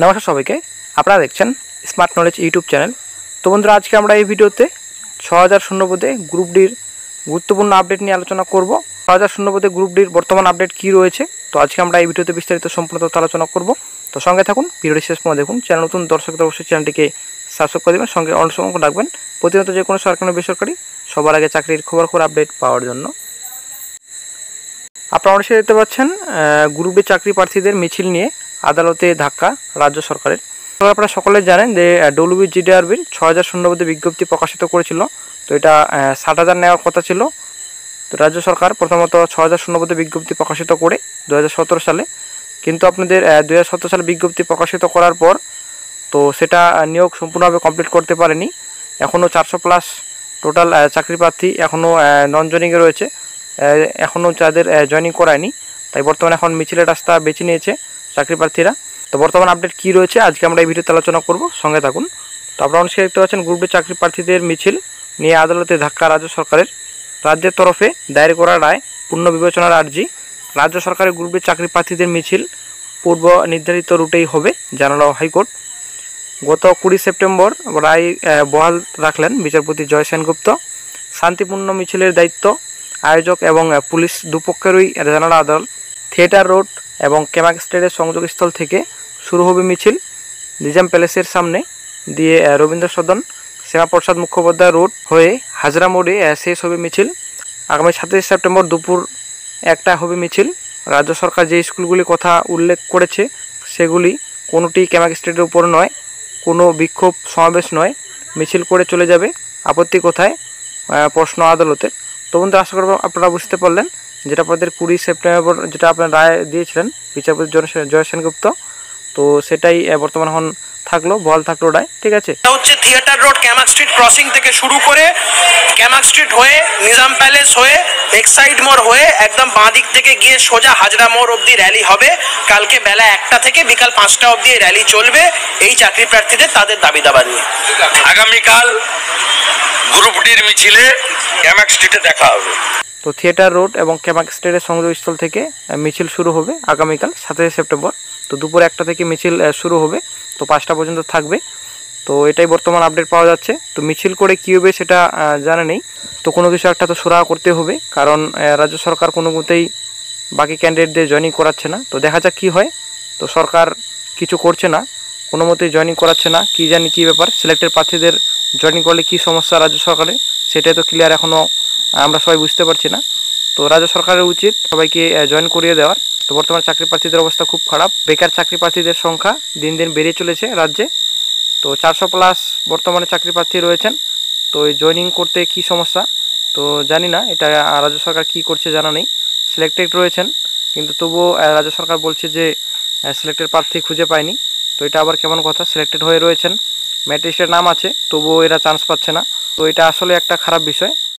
नमस्कार सबाइके आपनारा देखछेन स्मार्ट नलेज यूट्यूब चैनल। तो बंधुरा आज के आमरा एई भिडियोते 6000 पदे ग्रुप डिर गुरुत्वपूर्ण आपडेट निये आलोचना करब। 6000 पदे ग्रुप डिर बर्तमान आपडेट कि रयेछे तो आज के आमरा एई भिडियोते विस्तारित सम्पूर्ण तथ्य आलोचना करब। तो संगे थाकुन भिडियोर शेष पर्यन्त देखुन। चैनल नतुन दर्शक अवश्यई चैनलटिके सबसक्राइब करे दिबेन, संगे अल आइकन राखबेन प्रतिनियत जेकोनो सरकारी बेसरकारी सबार आगे चाकरिर खबर आपडेट पाओयार जन्य। आपनारा अवश्यई देखते पाচ্ছেন ग्रुप डि चाकरि प्रार्थीदेर मिছিল निये आदालते धक्का राज्य सरकारेर। तो अपना सकले जानें जे डब्ल्यूबी जिडिआरबिर 6000 पदे विज्ञप्ति प्रकाशित करेछिल। तो एटा 60000 नेওয়ার कथा छिल। तो राज्य सरकार प्रथमत 6000 पदे विज्ञप्ति प्रकाशित करे 2017 साले, किन्तु आपनादेर 2017 साले विज्ञप्ति प्रकाशित करार पर तो सेटा नियोग सम्पूर्णभावे कमप्लीट करते पारेनि। एखोनो 400 प्लस टोटाल चाकरि प्रार्थी एखोनो नन जयनिंगे रयेछे, एखोनो तादेर जयनिंग करायनि। ताई बर्तमाने एखोन मिछिलेर रास्ता बेछे नियेछे চাকরি প্রার্থীরা। তো বর্তমান আপডেট কি রয়েছে আজকে আমরা এই ভিডিওতে আলোচনা করব, সঙ্গে থাকুন। তো আপনারা নিশ্চয়ই দেখতে পাচ্ছেন গ্রুপ ডি চাকরি প্রার্থীদের মিছিল নিয়ে আদালতে ধাক্কা রাজ্য সরকারের। রাজ্যের তরফে দায়ের করা রায় পূর্ণ বিবেচনার আর্জি। রাজ্য সরকারের গ্রুপ ডি চাকরি প্রার্থীদের মিছিল পূর্ব নির্ধারিত রুটেই হবে জানালো হাইকোর্ট। গত 20 সেপ্টেম্বর রায় বহাল রাখলেন বিচারপতি জয় সেনগুপ্ত। শান্তিপূর্ণ মিছিলের দায়িত্ব আয়োজক এবং পুলিশ দুপক্ষেরই জানালো আদালত। থিয়েটার রোড और कैमाग स्टेडर संयोगस्थल शुरू हो मिचिल निजाम पैलेसर सामने दिए रवींद्र सदन श्यामा प्रसाद मुखोपाध्याय रोड हुए हाजरा मोड़े शेष हो मिचिल। आगामी 27 सेप्टेम्बर दोपुर 1टा हो मिचिल। राज्य सरकार जे स्कूलगुली कथा उल्लेख करेछे सेगुली कोनोटी कैमाग स्टेडर ऊपर नय, कोनो विक्षोभ समावेश नय, मिचिल करे चले जाबे। आपत्ति कोथाय प्रश्न आदालतेर। तो बंधुरा आशा करब आपनारा बुझते पारलेन যেটা আপনাদের 20 সেপ্টেম্বর যেটা আপনারা রায় দিয়েছিলেন বিচারপতি জয় সেনগুপ্ত, তো সেটাই বর্তমান এখন থাকলো, বল থাকলো রায়। ঠিক আছে, এটা হচ্ছে theatre road Camac street crossing থেকে শুরু করে ক্যামাক স্ট্রিট হয়ে নিজাম প্যালেস হয়ে এক্সাইড মোড় হয়ে একদম বাঁ দিক থেকে গিয়ে সোজা হাজরা মোড় অবধি র্যালি হবে। কালকে বেলা 1টা থেকে বিকাল 5টা অবধি র্যালি চলবে এই চাকরি প্রার্থীদের তাদের দাবি দাবা নিয়ে। আগামীকাল গ্রুপ ডির মিছিলে ক্যামাক স্ট্রিটে দেখা হবে। तो थिएटर रोड और कैमाग स्टेडर संयोगस्थल के मिचिल शुरू हो आगामीकाल 27 सेप्टेम्बर। तो दोपुर 1टा थेके मिचिल शुरू हो तो 5टा पर्यन्त थाकबे। तो एटाई बर्तमान आपडेट पावा जाच्छे। तो मिचिल करे कि होबे सेटा जाना नेई। तो कोनो किछु एकटा तो सुराहा करते होबे, कारण राज्य सरकार कोनो मतेई बाकी कैंडिडेटदेर जयनिंग कराच्छे ना। तो देखा जाक कि हय। तो सरकार किछु करछे ना, कोनो मतेई जयनिंग कराच्छे ना, कि जानि कि ब्यापार। सिलेक्टेड प्रार्थीदेर जयनिंग करले कि समस्या राज्य सरकारेर सेटाई तो क्लियर एखोनो আমরা সবাই বুঝতে পারছি না। তো রাজ্য সরকারের উচিত সবাইকে জয়েন করিয়ে দেওয়ার। তো বর্তমান চাকরি প্রার্থীদের অবস্থা খুব খারাপ। বেকার চাকরি প্রার্থীদের সংখ্যা দিন দিন বেড়ে চলেছে রাজ্যে। তো 400 প্লাস বর্তমানে চাকরি প্রার্থী রয়েছেন। তো এই জয়েনিং করতে কি সমস্যা তো জানি না, এটা রাজ্য সরকার কি করছে জানা নেই। সিলেক্টেড রয়েছেন কিন্তু তবুও রাজ্য সরকার বলছে যে সিলেক্টেড প্রার্থী খুঁজে পায়নি। তো এটা আবার কেমন কথা, সিলেক্টেড হয়ে রয়েছেন, মেরিট লিস্টের নাম আছে তবুও এরা চান্স পাচ্ছে না। তো এটা আসলে একটা খারাপ বিষয়।